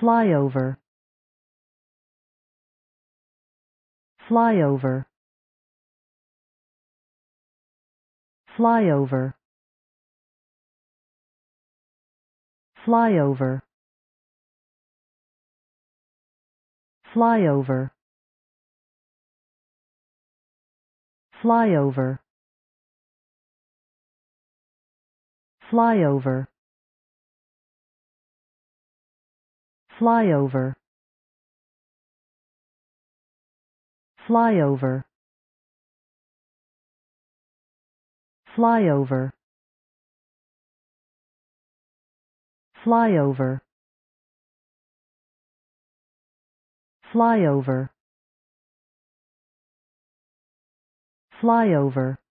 Flyover. Flyover. Flyover. Flyover. Flyover. Flyover. Flyover. Flyover. Flyover. Flyover. Flyover. Flyover. Flyover.